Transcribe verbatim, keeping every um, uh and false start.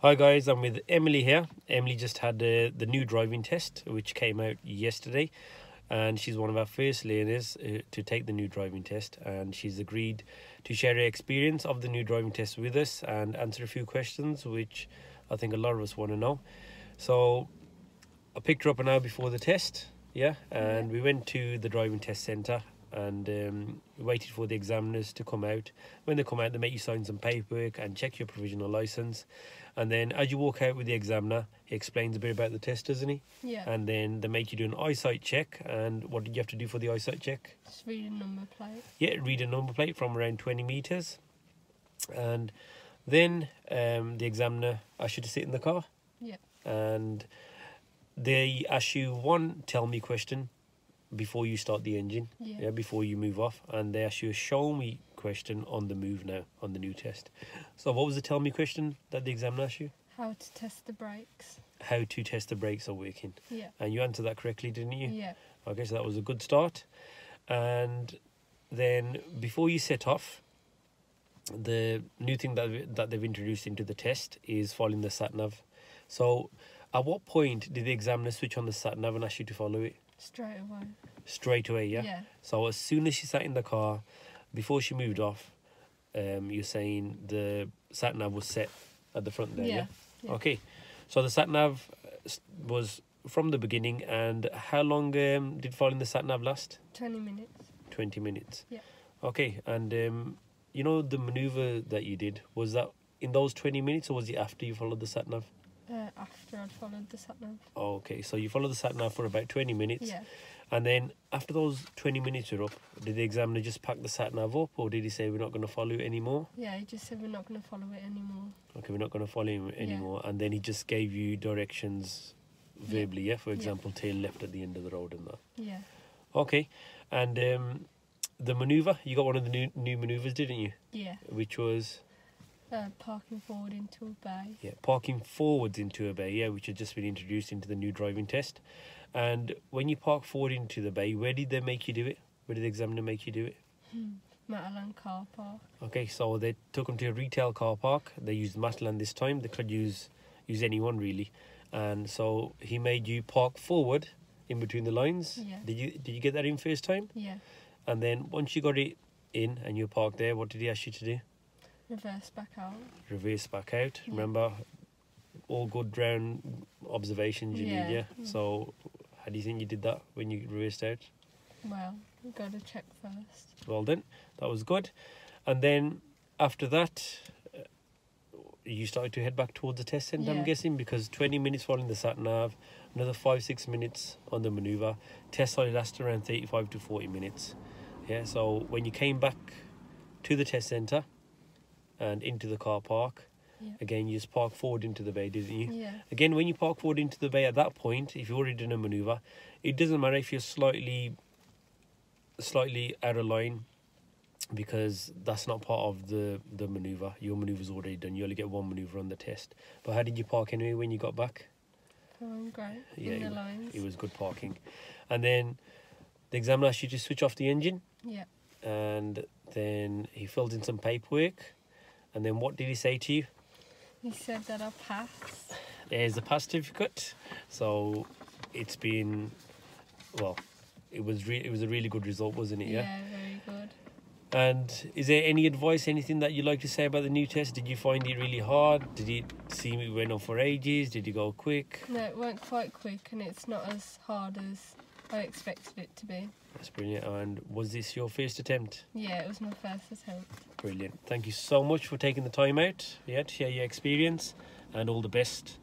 Hi guys, I'm with Emily here. Emily just had uh, the new driving test, which came out yesterday, and she's one of our first learners uh, to take the new driving test, and she's agreed to share her experience of the new driving test with us and answer a few questions which I think a lot of us want to know. So I picked her up an hour before the test, yeah, and we went to the driving test centre and um, waited for the examiners to come out. When they come out, they make you sign some paperwork and check your provisional license, and then as you walk out with the examiner, he explains a bit about the test, doesn't he? Yeah. And then they make you do an eyesight check. And what did you have to do for the eyesight check? Just read a number plate. Yeah, read a number plate from around twenty meters, and then um the examiner asked you to sit in the car. Yeah. And they ask you one tell me question before you start the engine, yeah. yeah, before you move off, and they ask you a show me question on the move now, on the new test. So what was the tell me question that the examiner asked you? How to test the brakes. How to test the brakes are working. Yeah. And you answered that correctly, didn't you? Yeah. Okay, so that was a good start. And then before you set off, the new thing that that they've introduced into the test is following the sat nav. So at what point did the examiner switch on the sat nav and ask you to follow it? Straight away. Straight away, yeah? Yeah. So as soon as she sat in the car, before she moved off, um, you're saying the sat-nav was set at the front there, yeah? yeah? yeah. Okay. So the sat-nav was from the beginning, and how long um, did following the sat-nav last? twenty minutes. twenty minutes. Yeah. Okay, and um, you know the manoeuvre that you did, was that in those twenty minutes, or was it after you followed the sat-nav? Uh, after I'd followed the sat-nav. Okay, so you followed the sat-nav for about twenty minutes. Yeah. And then after those twenty minutes were up, did the examiner just pack the sat-nav up, or did he say we're not going to follow it anymore? Yeah, he just said we're not going to follow it anymore. Okay, we're not going to follow him anymore. Yeah. And then he just gave you directions verbally, yeah? yeah? For example, yeah. tail left at the end of the road and that. Yeah. Okay, and um, the manoeuvre, you got one of the new, new manoeuvres, didn't you? Yeah. Which was... Uh, parking forward into a bay. Yeah, parking forwards into a bay, yeah, which has just been introduced into the new driving test. And when you park forward into the bay, where did they make you do it? Where did the examiner make you do it? Hmm. Matalan car park. Okay, so they took them to a retail car park. They used Matalan this time. They could use use anyone, really. And so he made you park forward in between the lines. Yeah. Did you, did you get that in first time? Yeah. And then once you got it in and you parked there, what did he ask you to do? Reverse back out. Reverse back out. Yeah. Remember, all good round observations you yeah. need, yeah? yeah? So, how do you think you did that when you reversed out? Well, we've got to check first. Well done. That was good. And then, after that, uh, you started to head back towards the test centre, yeah. I'm guessing, because twenty minutes following the sat-nav, another five, six minutes on the manoeuvre. Test only lasted around thirty-five to forty minutes. Yeah, so when you came back to the test centre, and into the car park, yeah. again you just park forward into the bay, didn't you? Yeah. Again, when you park forward into the bay, at that point, if you've already done a manoeuvre, it doesn't matter if you're slightly slightly out of line, because that's not part of the the manoeuvre. Your manoeuvre's already done. You only get one manoeuvre on the test. But how did you park anyway when you got back? Um, great. Yeah, in the lines. It was good parking. And then the examiner asked you to switch off the engine. Yeah. And then he filled in some paperwork. And then what did he say to you? He said that I passed. There's a pass certificate. So it's been, well, it was re it was a really good result, wasn't it? Yeah, yeah, very good. And is there any advice, anything that you'd like to say about the new test? Did you find it really hard? Did it seem it went on for ages? Did it go quick? No, it went quite quick, and it's not as hard as I expected it to be. That's brilliant. And was this your first attempt? Yeah, it was my first attempt. Brilliant. Thank you so much for taking the time out, yeah, to share your experience, and all the best.